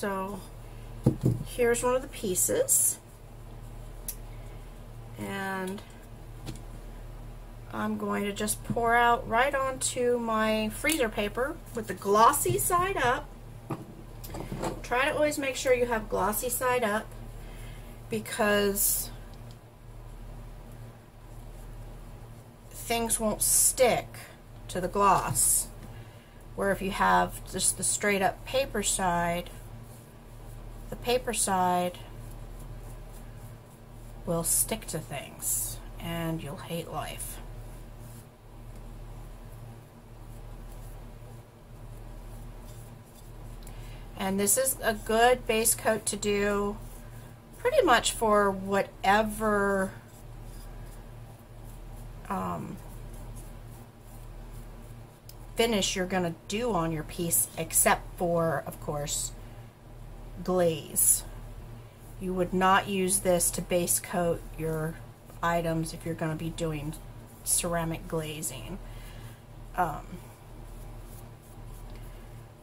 So here's one of the pieces, and I'm going to just pour out right onto my freezer paper with the glossy side up. Try to always make sure you have glossy side up, because things won't stick to the gloss, where if you have just the straight up paper side, the paper side will stick to things and you'll hate life. And this is a good base coat to do pretty much for whatever finish you're going to do on your piece, except for, of course, glaze. You would not use this to base coat your items if you're going to be doing ceramic glazing,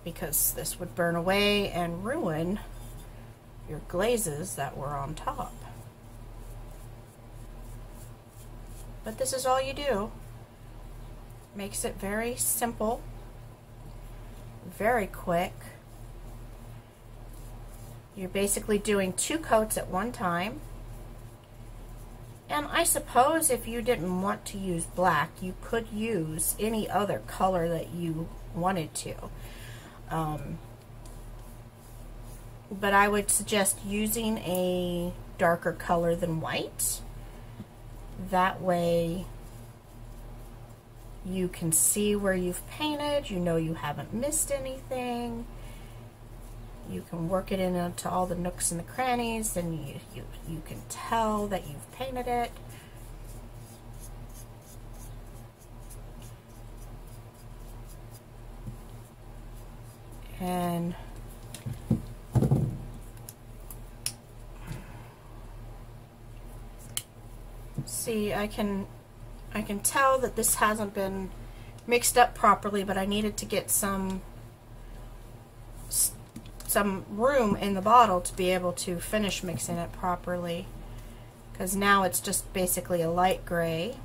because this would burn away and ruin your glazes that were on top. But this is all you do. Makes it very simple, very quick. You're basically doing two coats at one time. And I suppose if you didn't want to use black, you could use any other color that you wanted to. But I would suggest using a darker color than white. That way you can see where you've painted, you know you haven't missed anything. You can work it into all the nooks and the crannies, and you can tell that you've painted it. And see, I can tell that this hasn't been mixed up properly, but I needed to get some room in the bottle to be able to finish mixing it properly, because now it's just basically a light gray.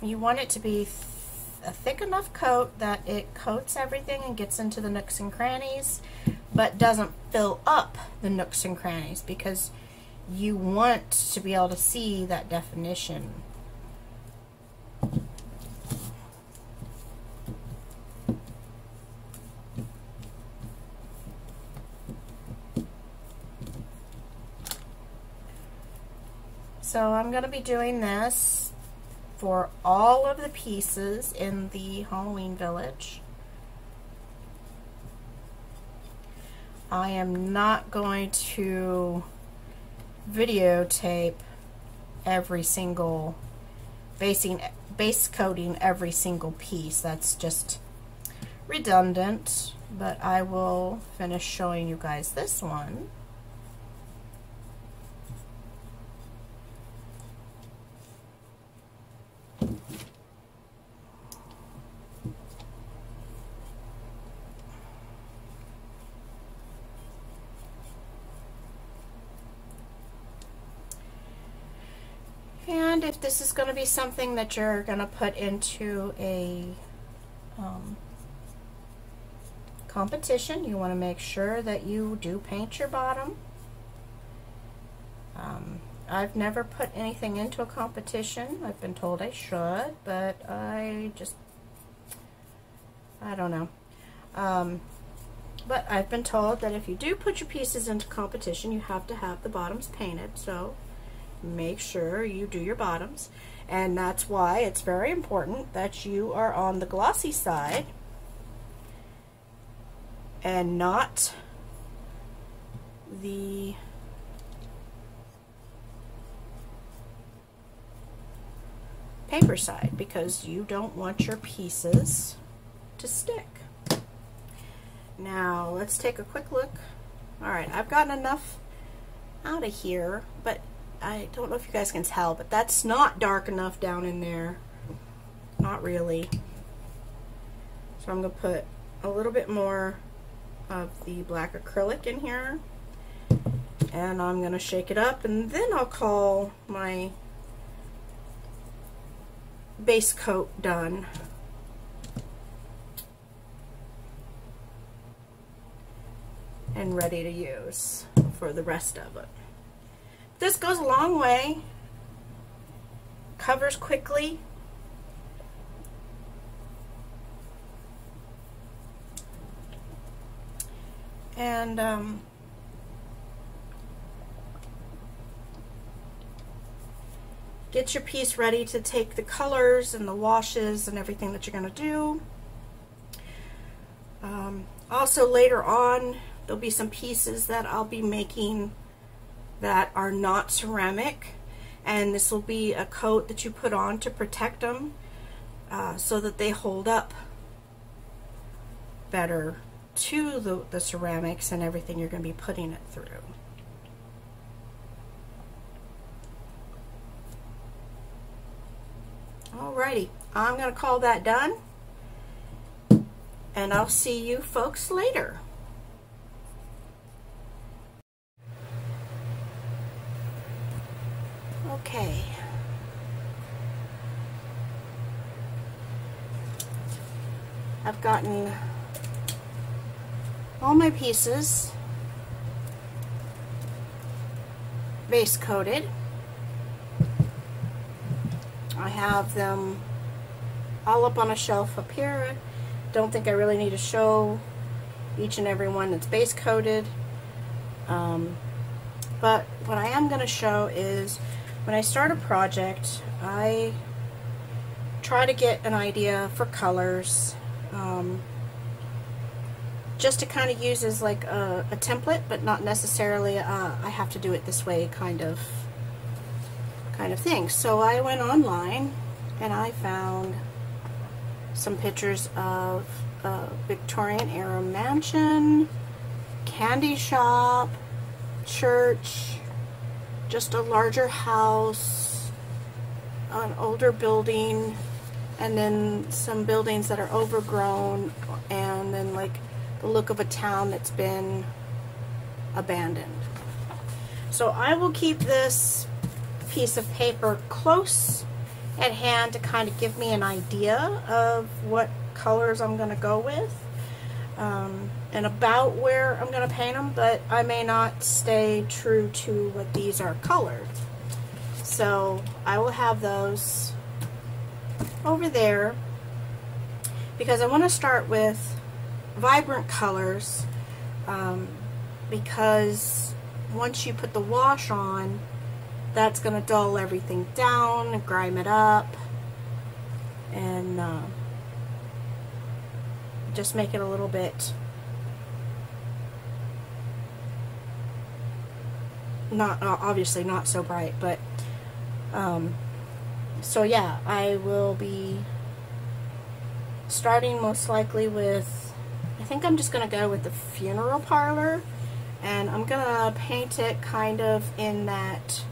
You want it to be a thick enough coat that it coats everything and gets into the nooks and crannies, but doesn't fill up the nooks and crannies, because you want to be able to see that definition. So I'm going to be doing this for all of the pieces in the Halloween Village. I am not going to videotape every single base coating every single piece. That's just redundant, but I will finish showing you guys this one. And if this is going to be something that you're going to put into a competition, you want to make sure that you do paint your bottom. I've never put anything into a competition. I've been told I should, but I don't know. But I've been told that if you do put your pieces into competition, you have to have the bottoms painted, so make sure you do your bottoms. And that's why it's very important that you are on the glossy side and not the paper side, because you don't want your pieces to stick. Now let's take a quick look. Alright, I've gotten enough out of here, but I don't know if you guys can tell, but that's not dark enough down in there. not really. So I'm going to put a little bit more of the black acrylic in here, and I'm going to shake it up, and then I'll call my base coat done. And ready to use for the rest of it. This goes a long way, covers quickly, and get your piece ready to take the colors and the washes and everything that you're going to do. Also later on, there'll be some pieces that I'll be making that are not ceramic, and this will be a coat that you put on to protect them so that they hold up better to the ceramics and everything you're going to be putting it through. Alrighty, I'm going to call that done, and I'll see you folks later. Okay. I've gotten all my pieces base coated. I have them all up on a shelf up here. Don't think I really need to show each and every one that's base coated. But what I am going to show is, when I start a project, I try to get an idea for colors, just to kind of use as like a template, but not necessarily I have to do it this way kind of thing. So I went online and I found some pictures of a Victorian era mansion, candy shop, church, just a larger house, an older building, and then some buildings that are overgrown, and then like the look of a town that's been abandoned. So I will keep this piece of paper close at hand to kind of give me an idea of what colors I'm going to go with, and about where I'm going to paint them, but I may not stay true to what these are colored. So I will have those over there because I want to start with vibrant colors, because once you put the wash on, that's going to dull everything down and grime it up, and just make it a little bit not, obviously not so bright, but so yeah, I will be starting most likely with, I think I'm just gonna go with the funeral parlor, and I'm gonna paint it kind of in that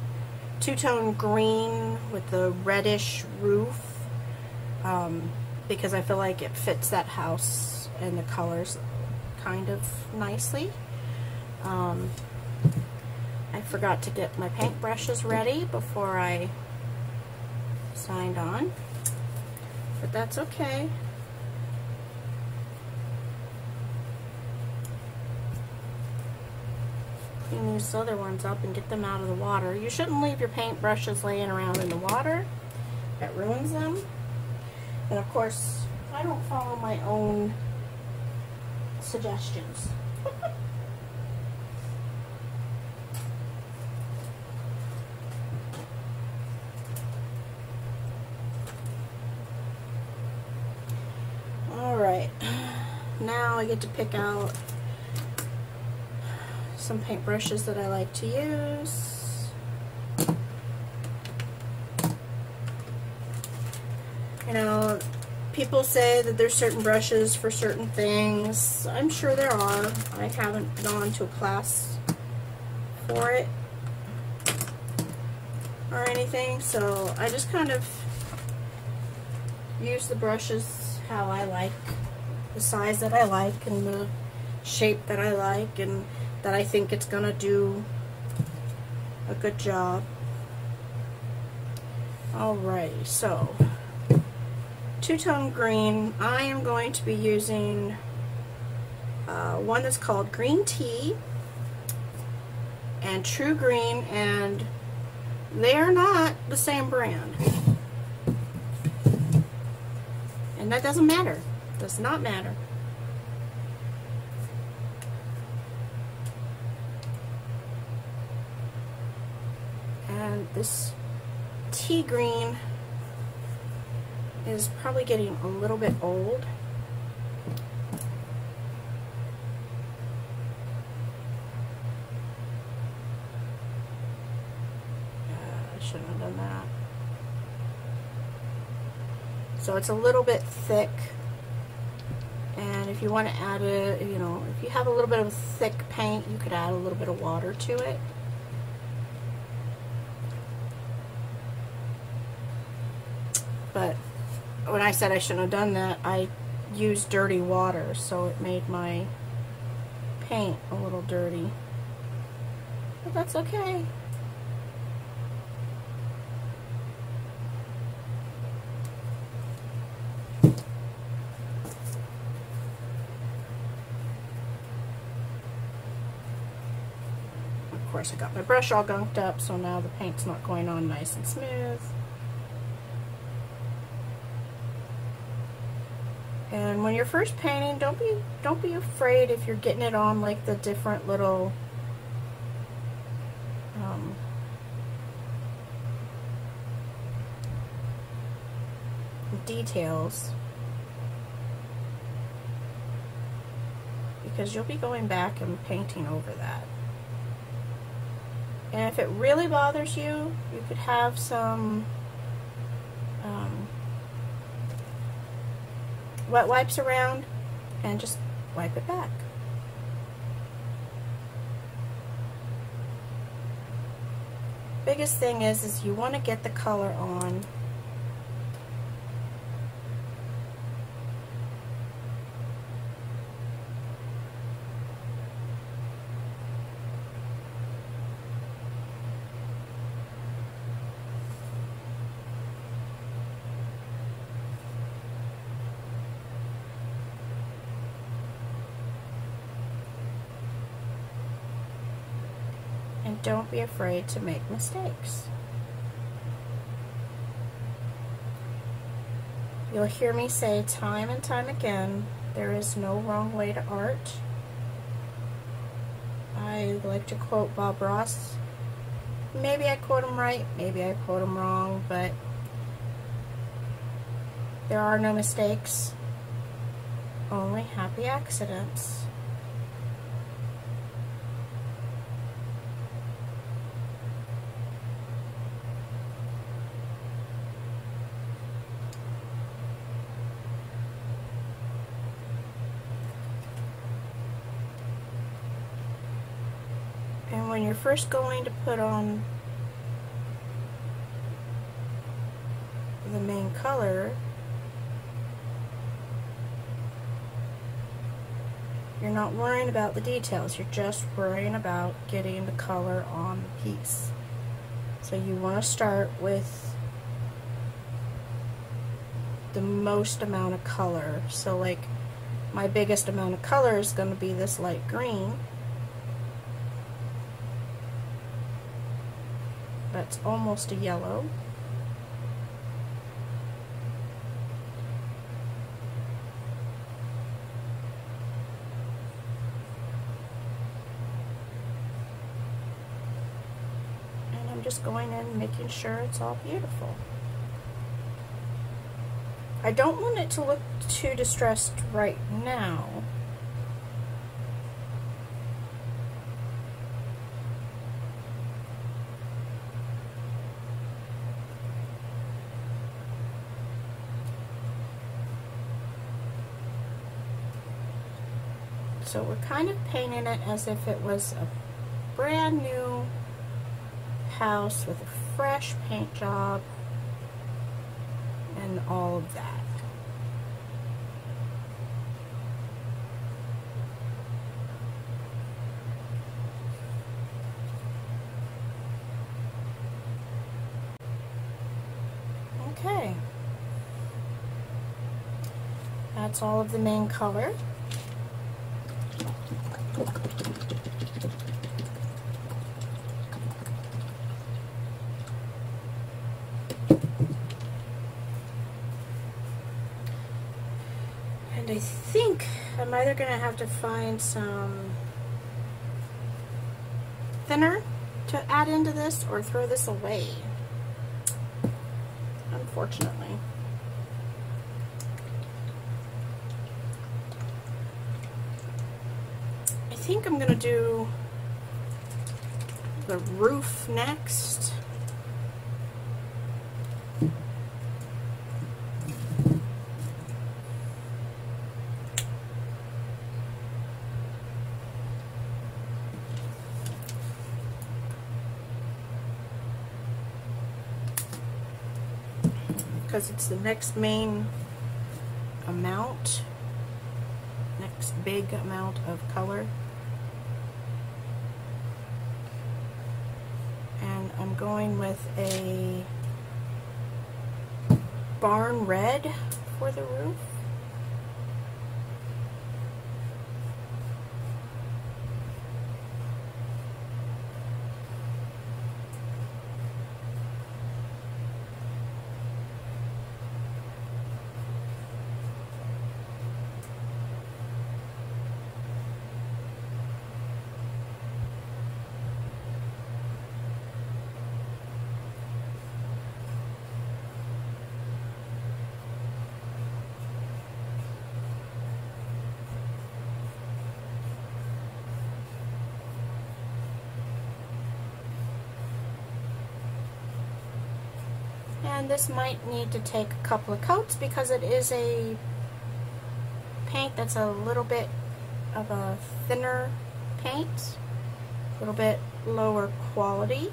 two-tone green with the reddish roof, because I feel like it fits that house and the colors kind of nicely. I forgot to get my paint brushes ready before I signed on, but that's okay. Clean these other ones up and get them out of the water. You shouldn't leave your paint brushes laying around in the water. That ruins them. And of course, I don't follow my own suggestions. Alright, now I get to pick out some paint brushes that I like to use. You know, people say that there's certain brushes for certain things. I'm sure there are. I haven't gone to a class for it or anything, so I just kind of use the brushes how I like, the size that I like, and the shape that I like, and that I think it's gonna do a good job. Alright, so two-tone green. I am going to be using one that's called Green Tea and True Green, and they're not the same brand. And that doesn't matter. Does not matter. And this tea green is probably getting a little bit old. I shouldn't have done that. So it's a little bit thick, and if you want to add it, you know, if you have a little bit of thick paint, you could add a little bit of water to it. But when I said I shouldn't have done that, I used dirty water, so it made my paint a little dirty. But that's okay. Of course, I got my brush all gunked up, so now the paint's not going on nice and smooth. And when you're first painting, don't be afraid if you're getting it on like the different little details, because you'll be going back and painting over that. And if it really bothers you, you could have some wet wipes around and just wipe it back. Biggest thing is you want to get the color on. Don't be afraid to make mistakes. You'll hear me say time and time again, there is no wrong way to art. I like to quote Bob Ross. Maybe I quote him right, maybe I quote him wrong, but there are no mistakes, only happy accidents. When you're first going to put on the main color, you're not worrying about the details, you're just worrying about getting the color on the piece. So you want to start with the most amount of color. So like my biggest amount of color is going to be this light green. That's almost a yellow. And I'm just going in and making sure it's all beautiful. I don't want it to look too distressed right now. So we're kind of painting it as if it was a brand new house with a fresh paint job and all of that. Okay. That's all of the main color. And I think I'm either going to have to find some thinner to add into this or throw this away, unfortunately. I think I'm going to do the roof next. It's the next main amount, next big amount of color, and I'm going with a barn red for the roof. And this might need to take a couple of coats because it is a paint that's a little bit of a thinner paint, a little bit lower quality.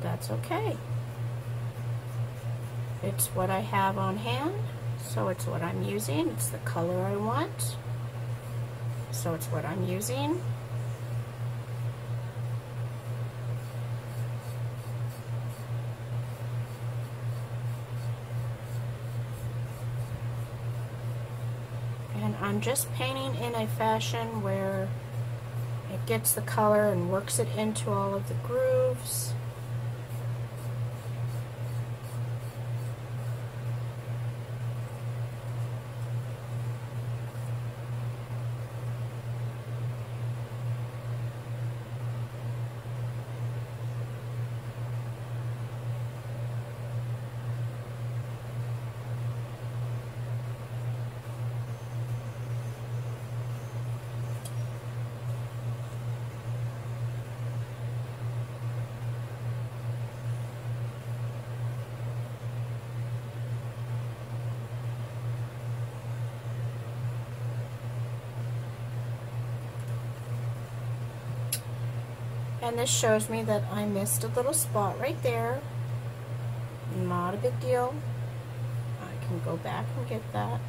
That's okay. It's what I have on hand, so it's what I'm using. It's the color I want, so it's what I'm using. And I'm just painting in a fashion where it gets the color and works it into all of the grooves. And this shows me that I missed a little spot right there. Not a big deal. I can go back and get that.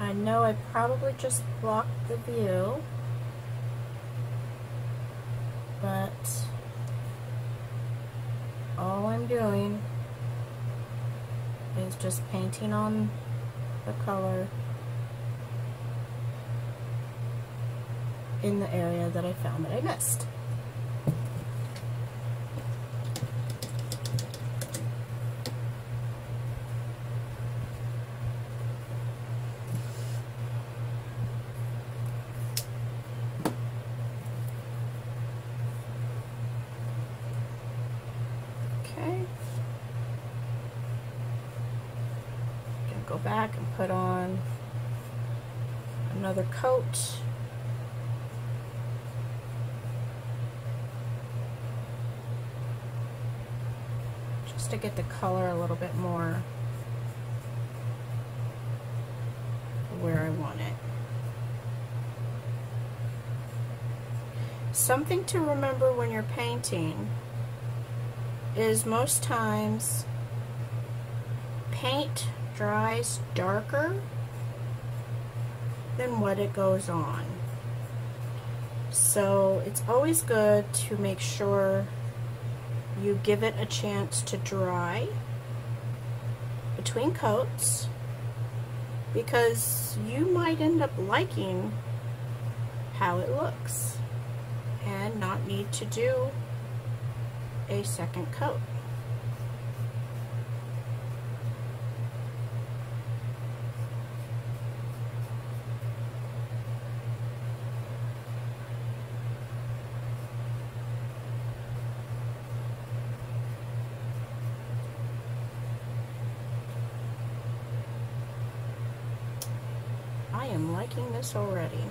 I know I probably just blocked the view, but all I'm doing is just painting on the color in the area that I found that I missed. Back and put on another coat. Just to get the color a little bit more where I want it. Something to remember when you're painting is most times paint dries darker than what it goes on. So it's always good to make sure you give it a chance to dry between coats, because you might end up liking how it looks and not need to do a second coat. I'm liking this already.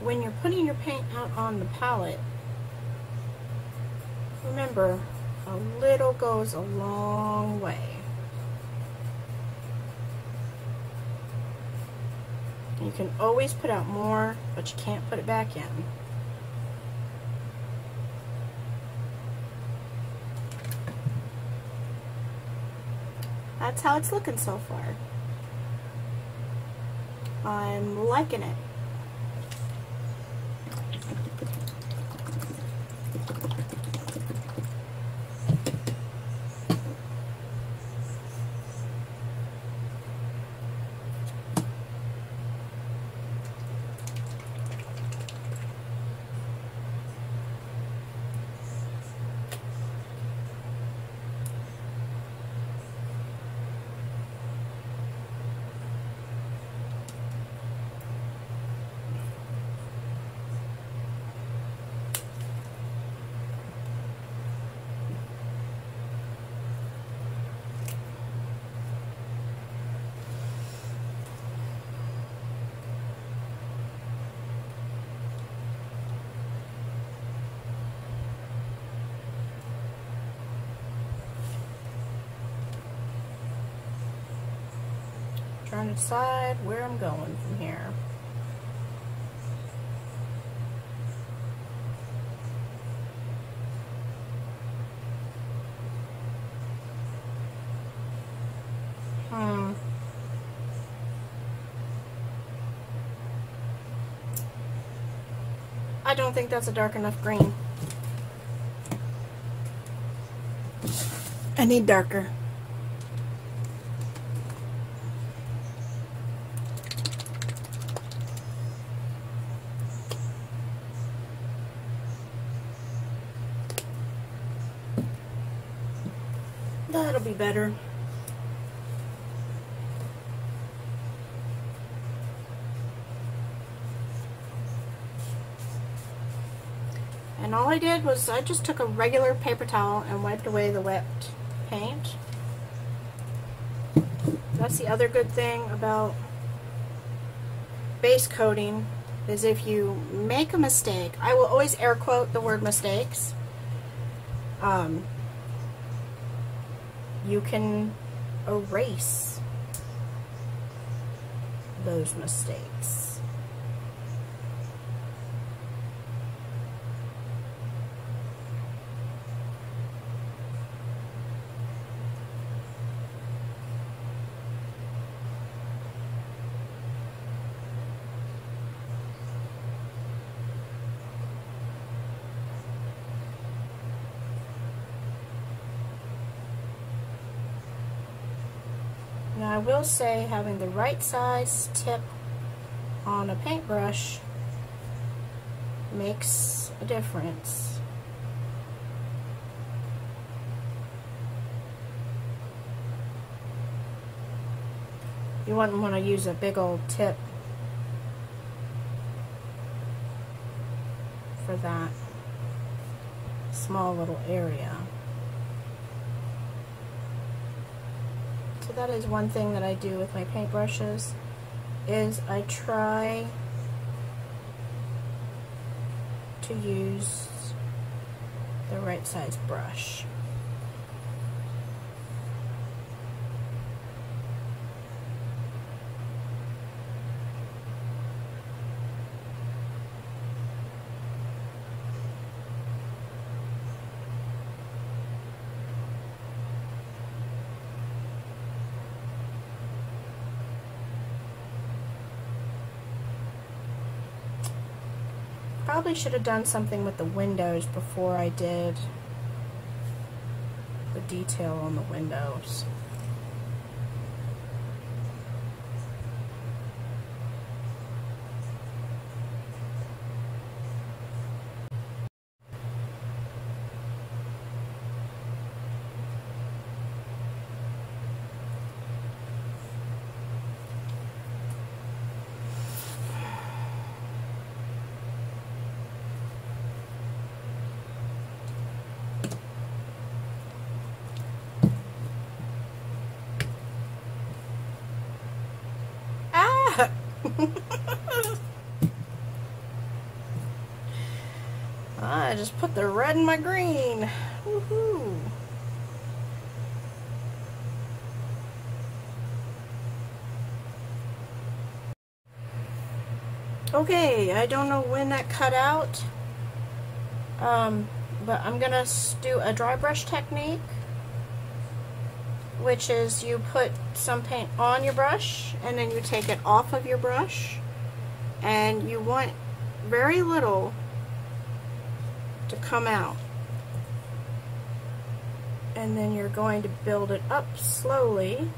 When you're putting your paint out on the palette, remember, a little goes a long way. You can always put out more, but you can't put it back in. That's how it's looking so far. I'm liking it. Trying to decide where I'm going from here. I don't think that's a dark enough green. I need darker. That'll be better. And all I did was I just took a regular paper towel and wiped away the wet paint. That's the other good thing about base coating, is if you make a mistake, I will always air quote the word mistakes. You can erase those mistakes. Now I will say, having the right size tip on a paintbrush makes a difference. You wouldn't want to use a big old tip for that small little area. That is one thing that I do with my paintbrushes, is I try to use the right size brush. Probably should have done something with the windows before I did the detail on the windows. I just put the red in my green. Woohoo! Okay, I don't know when that cut out, but I'm gonna do a dry brush technique, which is you put some paint on your brush and then you take it off of your brush, and you want very little to come out, and then you're going to build it up slowly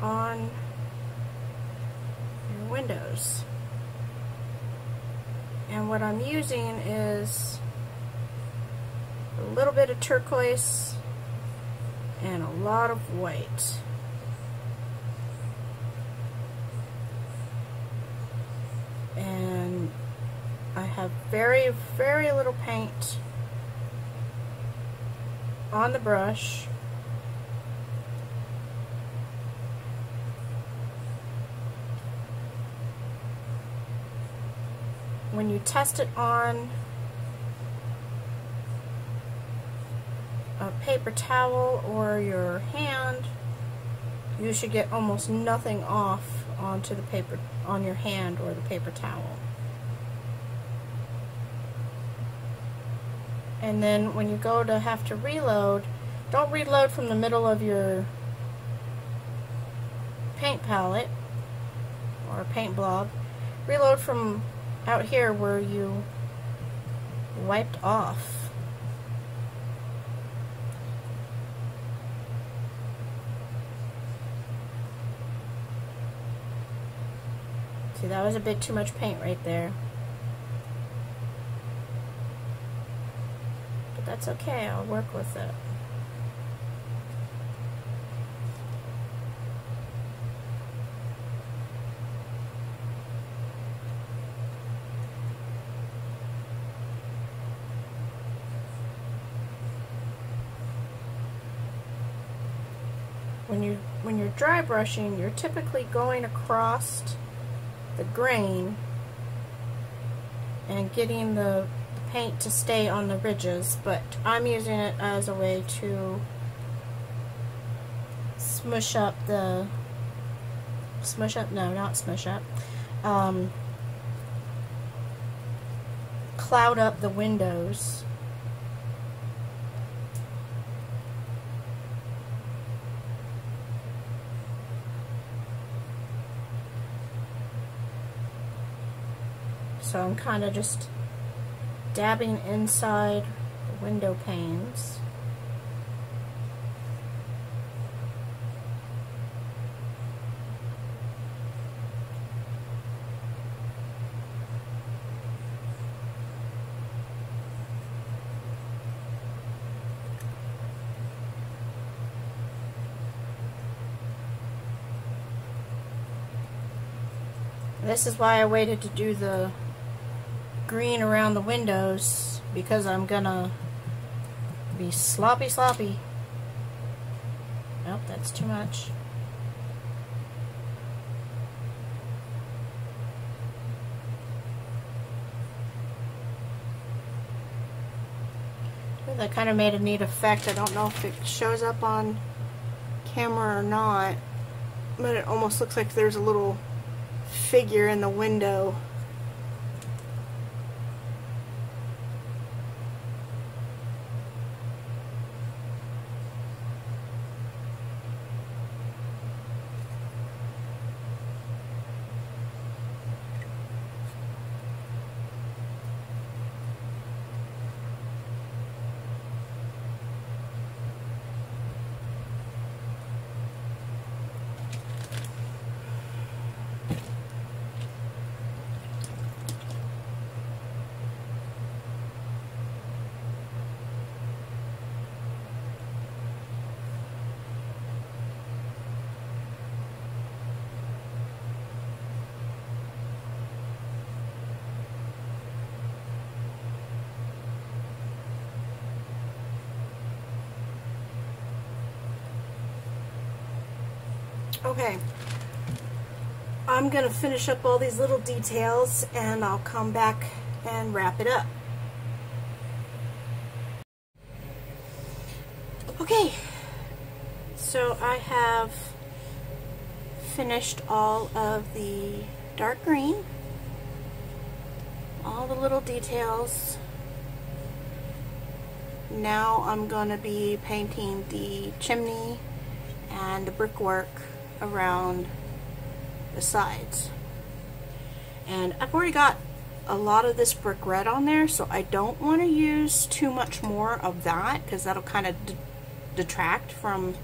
on your windows. And what I'm using is a little bit of turquoise and a lot of white. And I have very, very little paint on the brush. When you test it on a paper towel or your hand, you should get almost nothing off onto the paper, on your hand or the paper towel. And then when you go to have to reload, don't reload from the middle of your paint palette or or paint blob, reload from out here where you wiped off. See, that was a bit too much paint right there. But that's okay, I'll work with it. When you're dry brushing, you're typically going across the grain and getting the paint to stay on the ridges, but I'm using it as a way to cloud up the windows. So I'm kind of just dabbing inside the window panes. This is why I waited to do the green around the windows, because I'm gonna be sloppy. Nope, that's too much. That kind of made a neat effect. I don't know if it shows up on camera or not, but it almost looks like there's a little figure in the window. Okay, I'm going to finish up all these little details and I'll come back and wrap it up. Okay, so I have finished all of the dark green, all the little details. Now I'm going to be painting the chimney and the brickwork around the sides. And I've already got a lot of this brick red on there, so I don't want to use too much more of that because that'll kind of detract from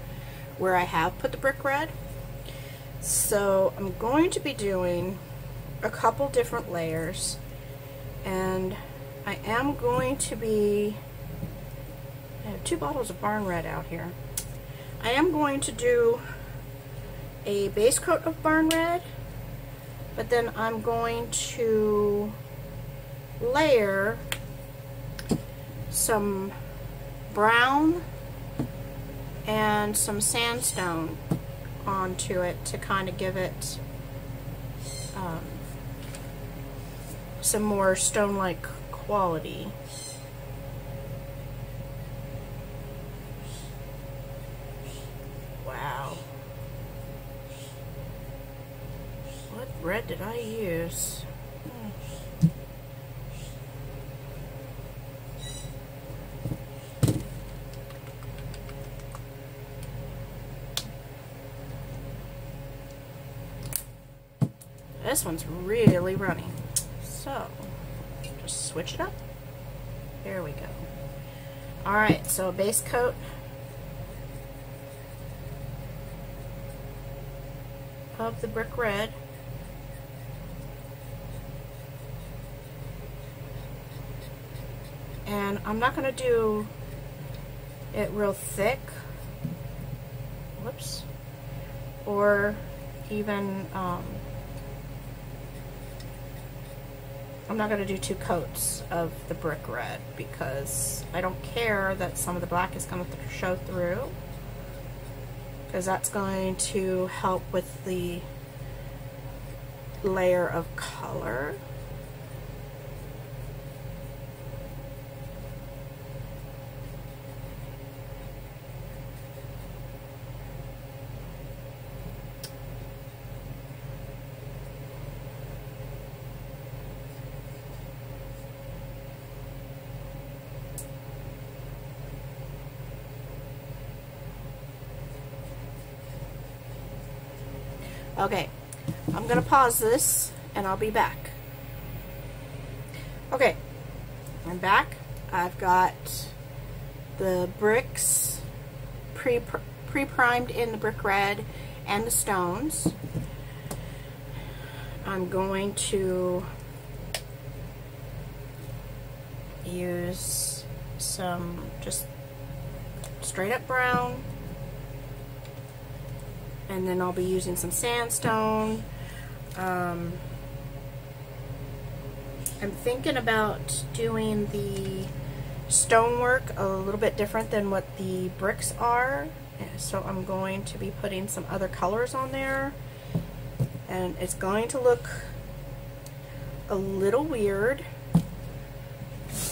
where I have put the brick red. So I'm going to be doing a couple different layers, and I am going to be, I have two bottles of barn red out here. I am going to do a base coat of barn red, but then I'm going to layer some brown and some sandstone onto it to kind of give it some more stone-like quality. Red did I use? this one's really runny. So just switch it up. There we go. Alright, so a base coat. Of the brick red. And I'm not going to do it real thick, whoops, or even, I'm not going to do two coats of the brick red because I don't care that some of the black is going to show through, because that's going to help with the layer of color. Okay, I'm going to pause this and I'll be back. Okay, I'm back. I've got the bricks pre-primed in the brick red and the stones. I'm going to use some just straight up brown. And then I'll be using some sandstone. I'm thinking about doing the stonework a little bit different than what the bricks are. So I'm going to be putting some other colors on there. And it's going to look a little weird,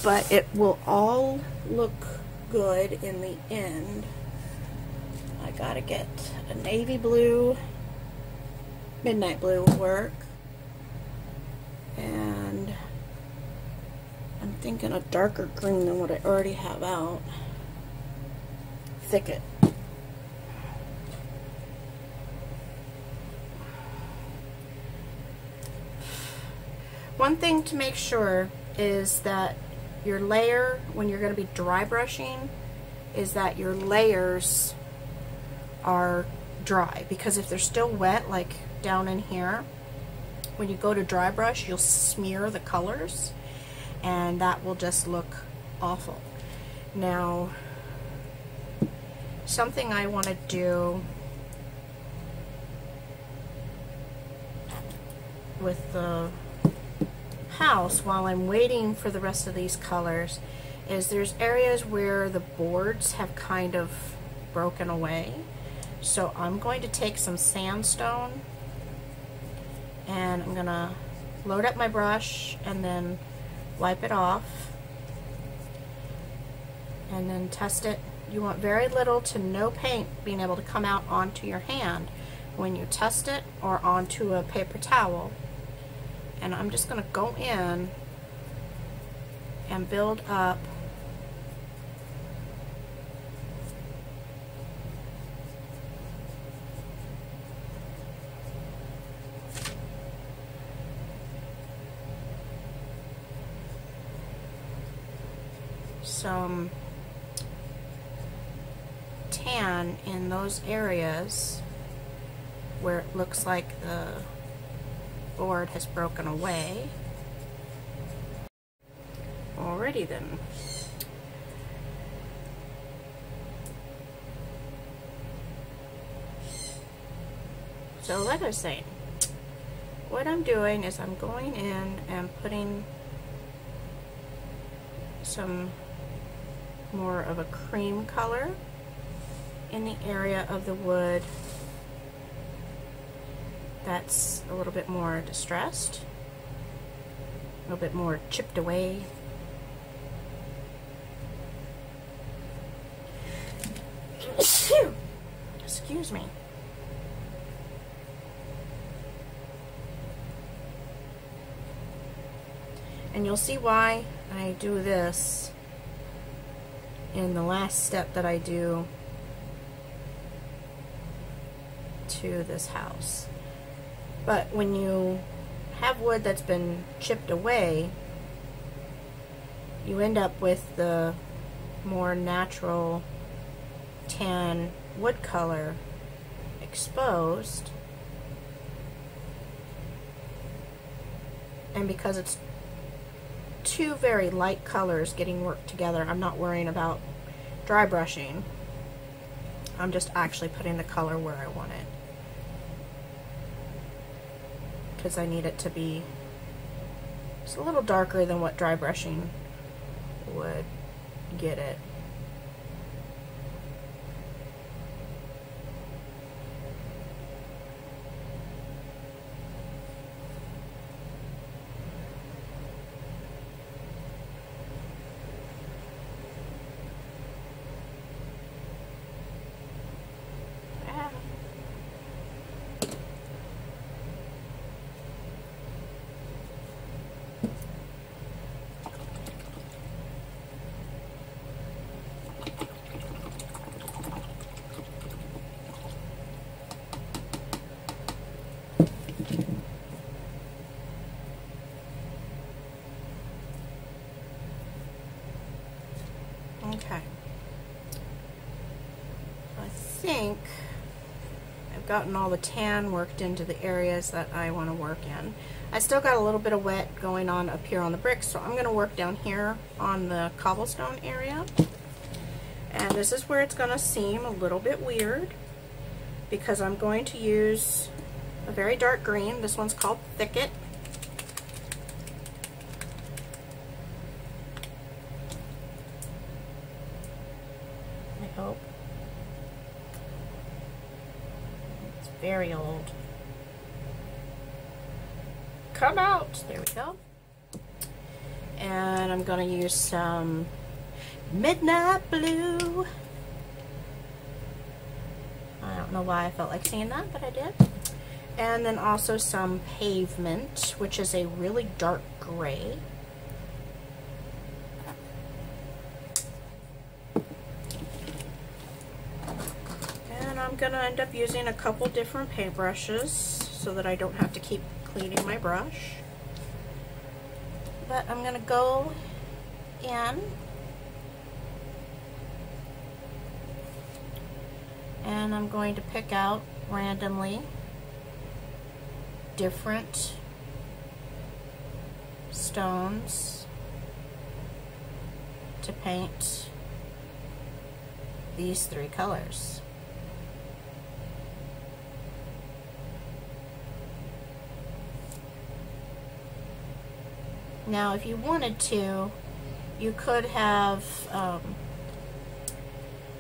but it will all look good in the end. I gotta get a navy blue, midnight blue will work, and I'm thinking a darker green than what I already have out. Thicket. One thing to make sure is that your layer, when you're going to be dry brushing, is that your layers are dry, because if they're still wet, like down in here, when you go to dry brush you'll smear the colors and that will just look awful. Now something I want to do with the house while I'm waiting for the rest of these colors is there's areas where the boards have kind of broken away. So I'm going to take some sandstone and I'm going to load up my brush and then wipe it off and then test it. You want very little to no paint being able to come out onto your hand when you test it or onto a paper towel. And I'm just going to go in and build up some tan in those areas where it looks like the board has broken away. Alrighty then. So like I was saying, what I'm doing is I'm going in and putting some more of a cream color in the area of the wood that's a little bit more distressed, a little bit more chipped away. Excuse me. And you'll see why I do this in the last step that I do to this house. But when you have wood that's been chipped away, you end up with the more natural tan wood color exposed. And because it's two very light colors getting worked together, I'm not worrying about dry brushing. I'm just actually putting the color where I want it, because I need it to be just a little darker than what dry brushing would get it. Gotten all the tan worked into the areas that I want to work in. I still got a little bit of wet going on up here on the bricks, so I'm going to work down here on the cobblestone area. And this is where it's going to seem a little bit weird, because I'm going to use a very dark green. This one's called Thicket. I hope. Very old. Come out! There we go. And I'm going to use some Midnight Blue. I don't know why I felt like seeing that, but I did. And then also some Pavement, which is a really dark gray. Going to end up using a couple different paintbrushes so that I don't have to keep cleaning my brush. But I'm going to go in and I'm going to pick out randomly different stones to paint these three colors. Now, if you wanted to, you could have,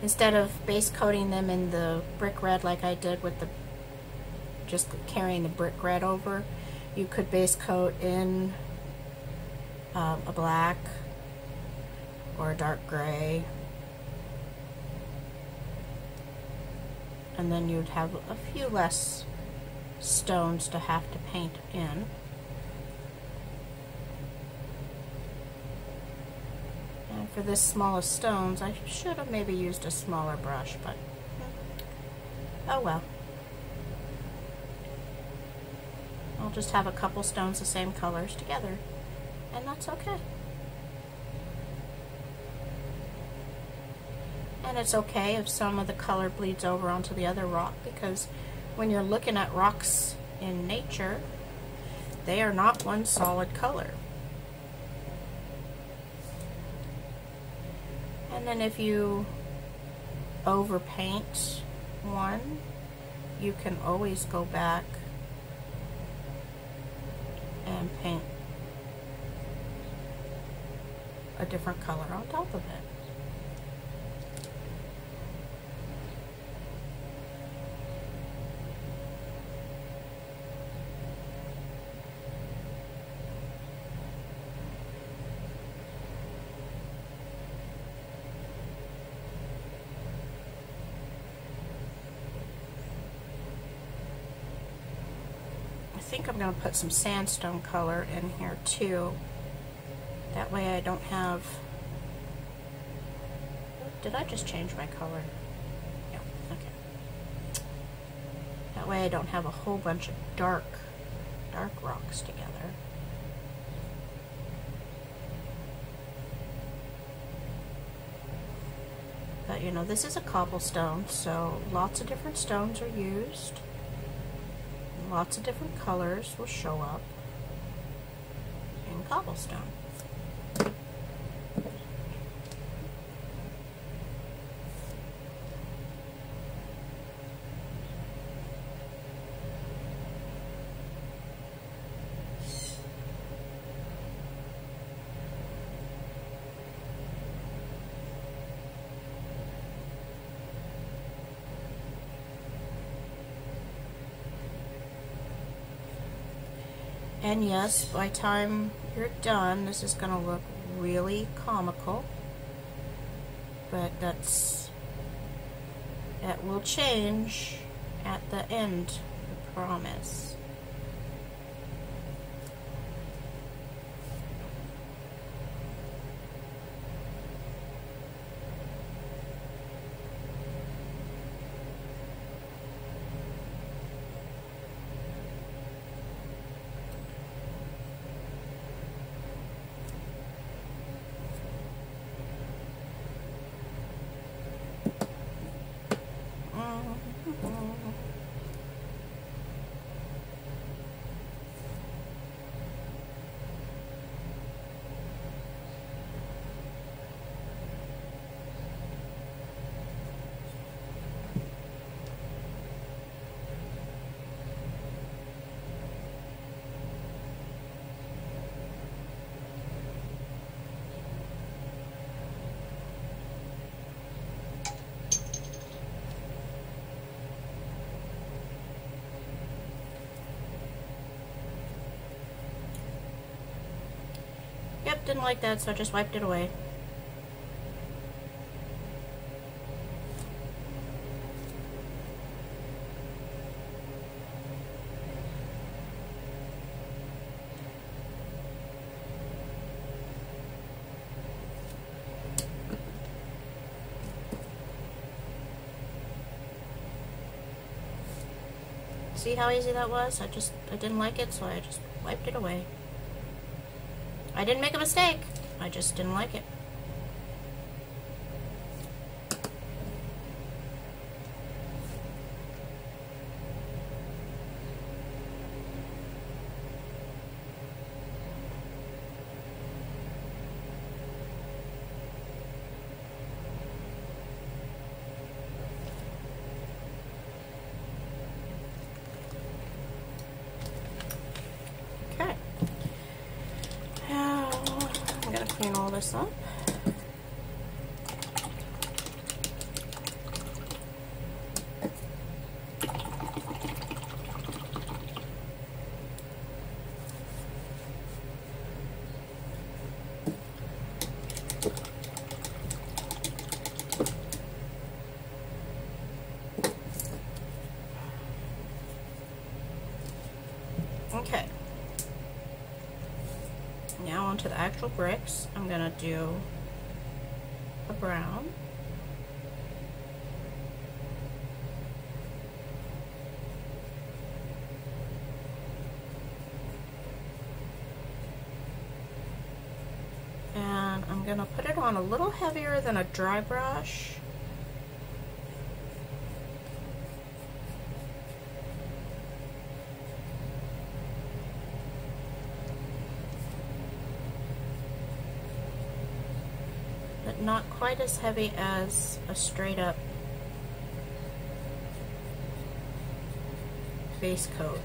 instead of base coating them in the brick red like I did with the, just carrying the brick red over, you could base coat in a black or a dark gray. And then you'd have a few less stones to have to paint in. For this smallest stones, I should have maybe used a smaller brush, but oh well. I'll just have a couple stones the same colors together, and that's okay. And it's okay if some of the color bleeds over onto the other rock, because when you're looking at rocks in nature, they are not one solid color. And then if you overpaint one, you can always go back and paint a different color on top of it. I'm going to put some sandstone color in here too. That way I don't have... Did I just change my color? No, okay. That way I don't have a whole bunch of dark dark rocks together. But you know, this is a cobblestone, so lots of different stones are used. Lots of different colors will show up in cobblestone. And yes, by the time you're done, this is going to look really comical, but that will change at the end, I promise. Yep, didn't like that, so I just wiped it away. See how easy that was? I didn't like it, so I just wiped it away. I didn't make a mistake, I just didn't like it. Clean all this up. Okay. Now onto the actual bricks. I'm gonna do a brown. And I'm gonna put it on a little heavier than a dry brush. Not quite as heavy as a straight up base coat.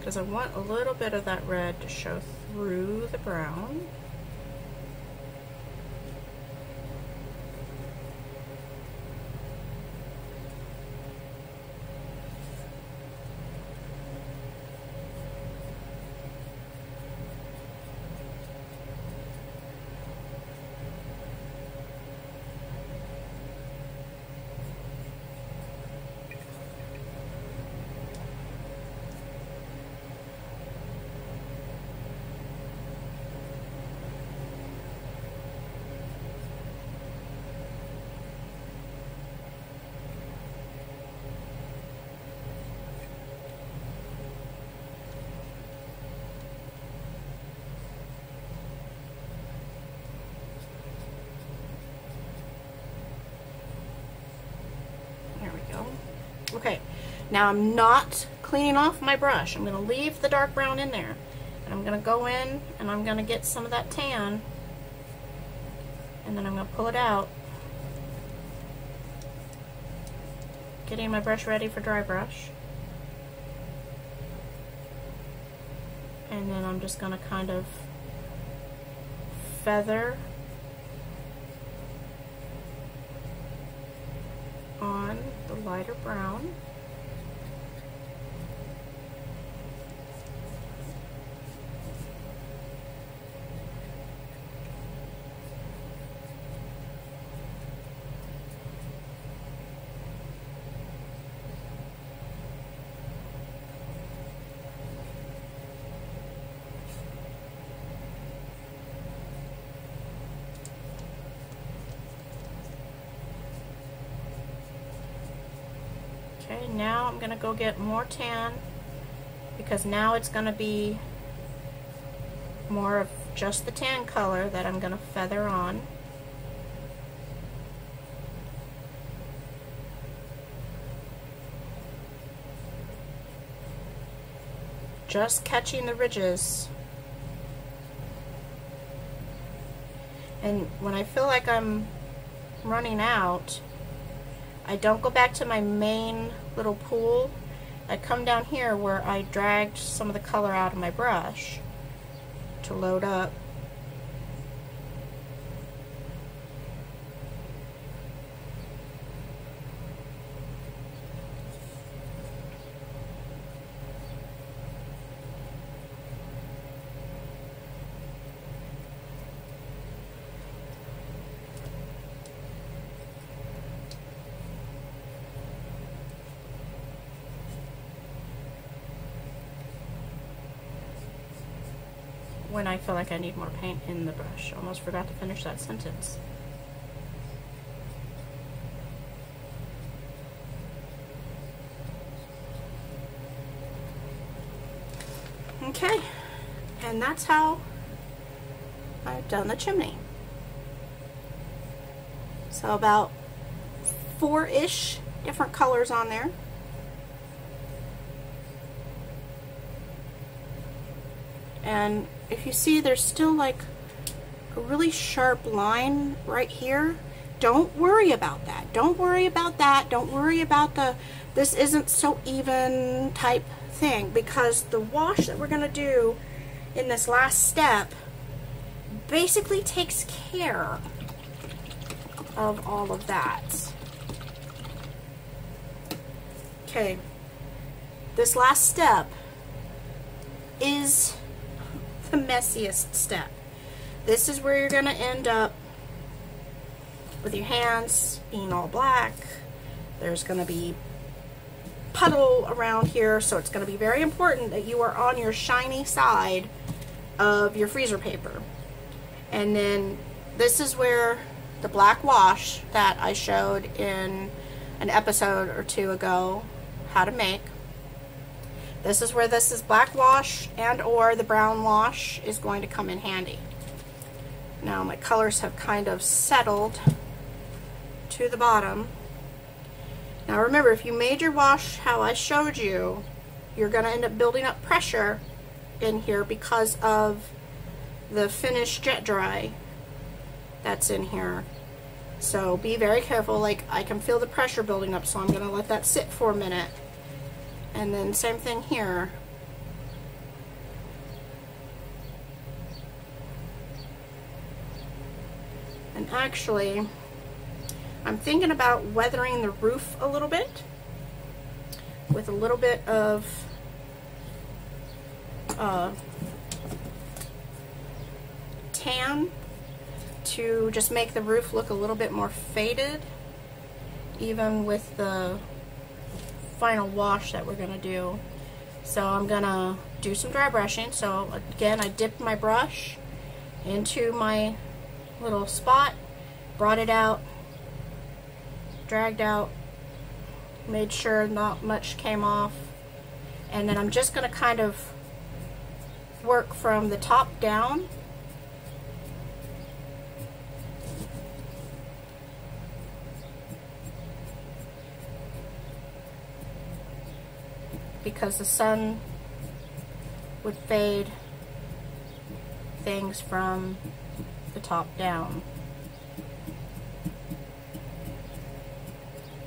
Because I want a little bit of that red to show through the brown. Okay, now I'm not cleaning off my brush. I'm going to leave the dark brown in there. And I'm going to go in and I'm going to get some of that tan. And then I'm going to pull it out. Getting my brush ready for dry brush. And then I'm just going to kind of feather on the lighter brown. Okay, now I'm going to go get more tan because now it's going to be more of just the tan color that I'm going to feather on. Just catching the ridges. And when I feel like I'm running out, I don't go back to my main little pool. I come down here where I dragged some of the color out of my brush to load up. When I feel like I need more paint in the brush. Almost forgot to finish that sentence. Okay, and that's how I've done the chimney. So about 4-ish different colors on there. And if you see, there's still like a really sharp line right here. Don't worry about that. Don't worry about that. Don't worry about the this isn't so even type thing, because the wash that we're going to do in this last step basically takes care of all of that. Okay, this last step is the messiest step. This is where you're going to end up with your hands being all black. There's going to be puddle around here, so it's going to be very important that you are on your shiny side of your freezer paper. And then this is where the black wash that I showed in an episode or two ago how to make. This is where this is black wash and or the brown wash is going to come in handy. Now my colors have kind of settled to the bottom. Now remember, if you made your wash how I showed you, you're going to end up building up pressure in here because of the finished jet dry that's in here. So be very careful. Like, I can feel the pressure building up, so I'm going to let that sit for a minute. And then same thing here. And actually, I'm thinking about weathering the roof a little bit with a little bit of tan to just make the roof look a little bit more faded, even with the final wash that we're going to do. So I'm going to do some dry brushing. So again, I dipped my brush into my little spot, brought it out, dragged out, made sure not much came off, and then I'm just going to kind of work from the top down. because the sun would fade things from the top down.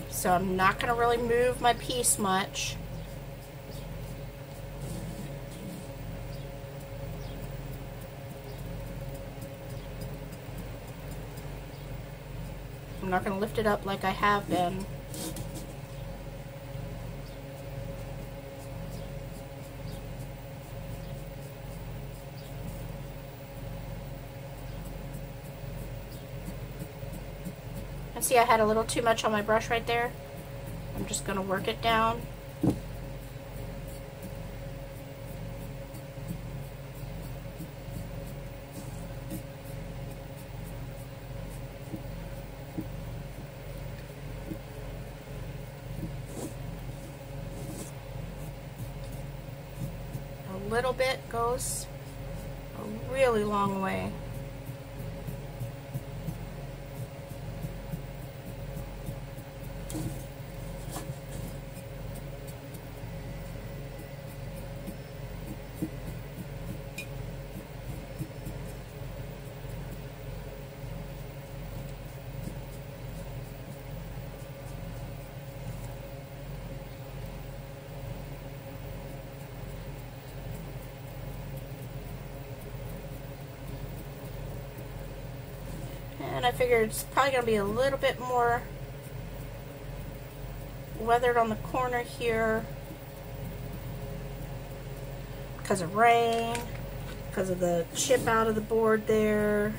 So I'm not going to really move my piece much. I'm not going to lift it up like I have been. And see, I had a little too much on my brush right there. I'm just going to work it down. Little bit goes a really long way. And I figured it's probably going to be a little bit more weathered on the corner here because of rain, because of the chip out of the board there.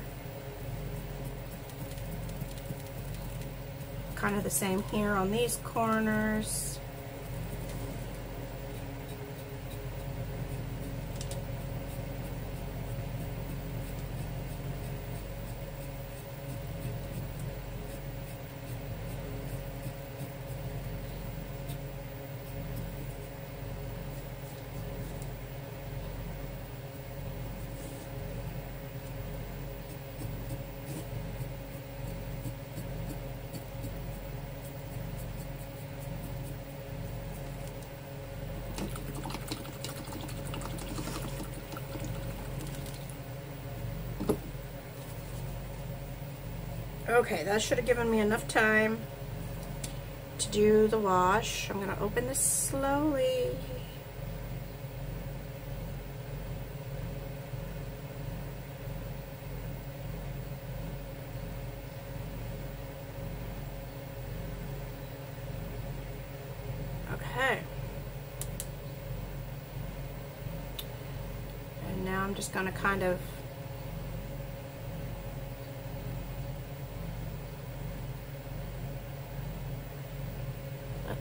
Kind of the same here on these corners. Okay, that should have given me enough time to do the wash. I'm going to open this slowly. Okay. And now I'm just going to kind of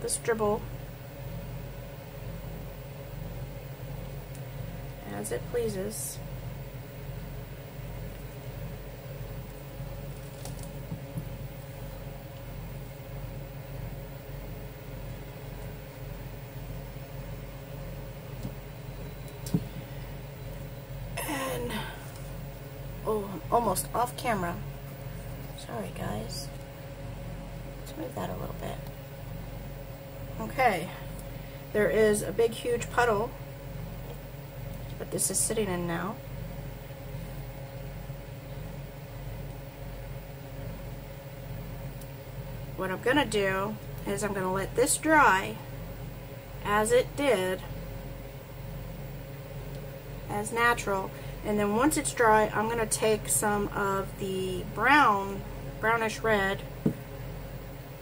this dribble as it pleases. And oh, I'm almost off camera. Sorry guys. Let's move that a little bit. Okay, there is a big huge puddle that this is sitting in now. What I'm going to do is I'm going to let this dry as it did, as natural, and then once it's dry I'm going to take some of the brownish red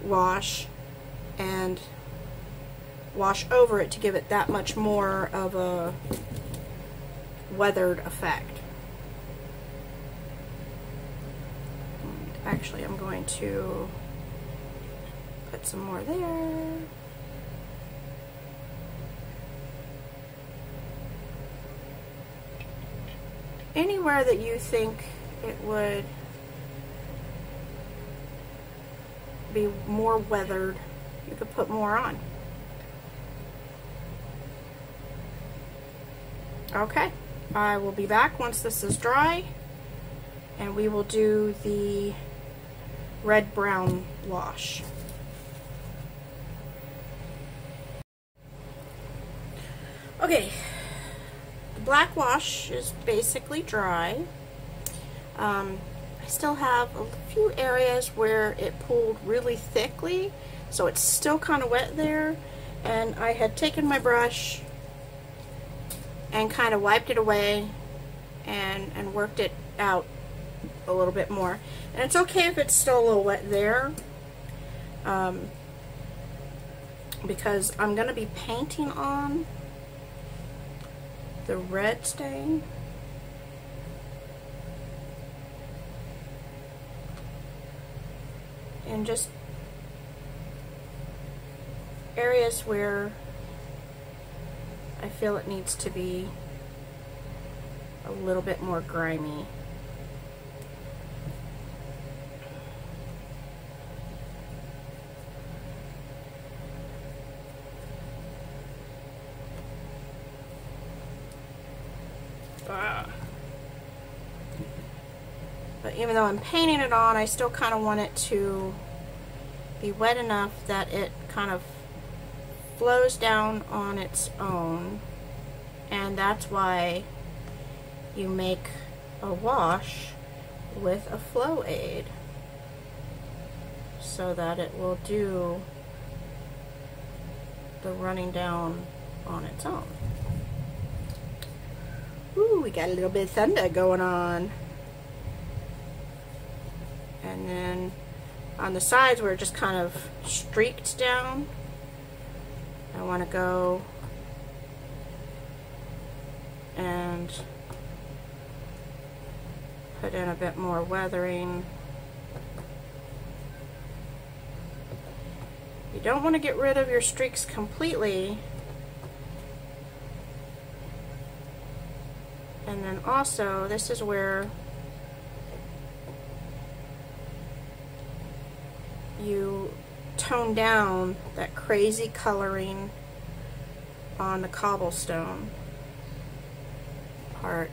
wash and wash over it to give it that much more of a weathered effect. Actually, I'm going to put some more there. Anywhere that you think it would be more weathered, you could put more on. Okay, I will be back once this is dry and we will do the red-brown wash. Okay, the black wash is basically dry. I still have a few areas where it pooled really thickly, so it's still kind of wet there, and I had taken my brush and kind of wiped it away and worked it out a little bit more. And it's okay if it's still a little wet there, because I'm going to be painting on the red stain. And just areas where I feel it needs to be a little bit more grimy. But even though I'm painting it on, I still kind of want it to be wet enough that it kind of flows down on its own, and that's why you make a wash with a flow aid, so that it will do the running down on its own. Ooh, we got a little bit of thunder going on. And then on the sides where it just kind of streaked down, I want to go and put in a bit more weathering. You don't want to get rid of your streaks completely. And then also, this is where you tone down that crazy coloring on the cobblestone part.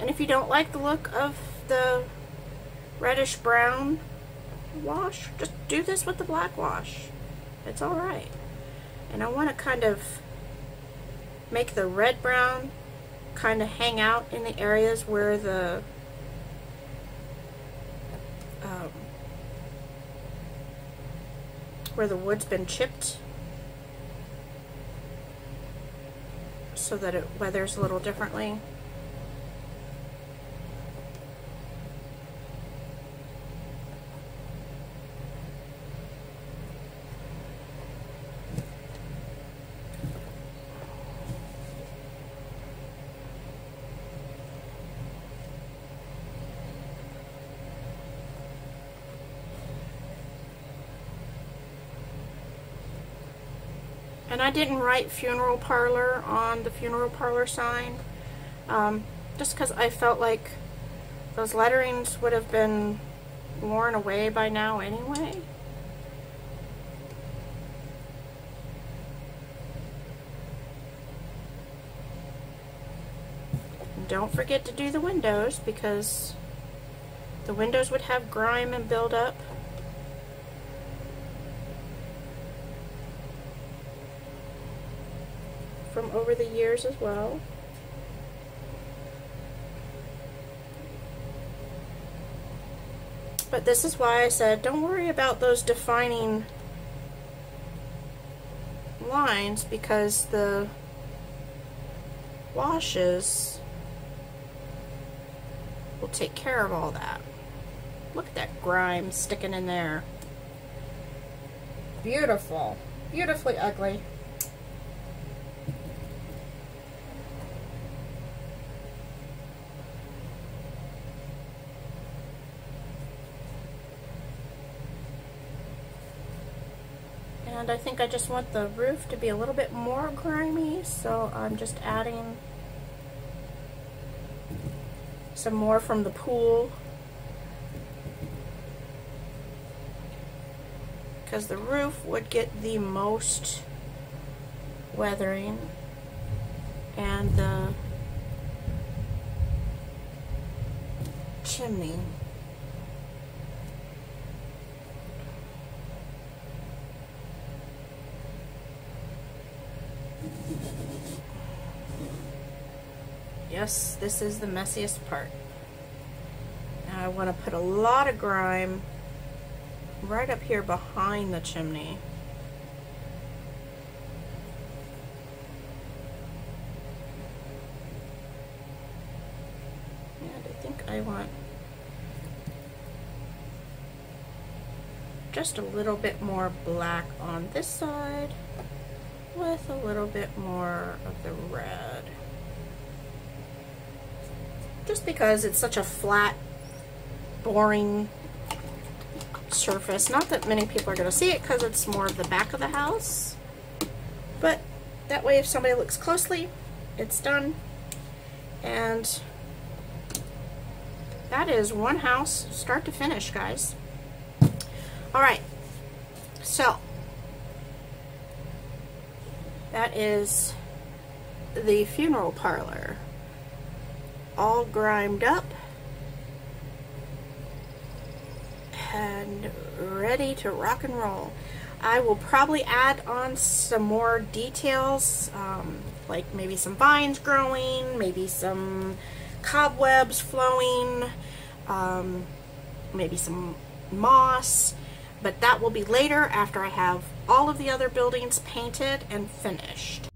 And if you don't like the look of the reddish brown wash, just do this with the black wash. It's alright. And I want to kind of make the red brown kind of hang out in the areas where the wood's been chipped, so that it weathers a little differently. And I didn't write funeral parlor on the funeral parlor sign, just because I felt like those letterings would have been worn away by now anyway. And don't forget to do the windows, because the windows would have grime and buildup. From over the years as well. But this is why I said don't worry about those defining lines, because the washes will take care of all that. Look at that grime sticking in there. Beautiful. Beautifully ugly. And I think I just want the roof to be a little bit more grimy, so I'm just adding some more from the pool, because the roof would get the most weathering, and the chimney just, this is the messiest part. Now I want to put a lot of grime right up here behind the chimney. And I think I want just a little bit more black on this side with a little bit more of the red. Just because it's such a flat, boring surface. Not that many people are going to see it because it's more of the back of the house. But that way if somebody looks closely, it's done. And that is one house start to finish, guys. Alright, so that is the funeral parlor, all grimed up and ready to rock and roll. I will probably add on some more details, like maybe some vines growing, maybe some cobwebs flowing, maybe some moss. But that will be later after I have all of the other buildings painted and finished.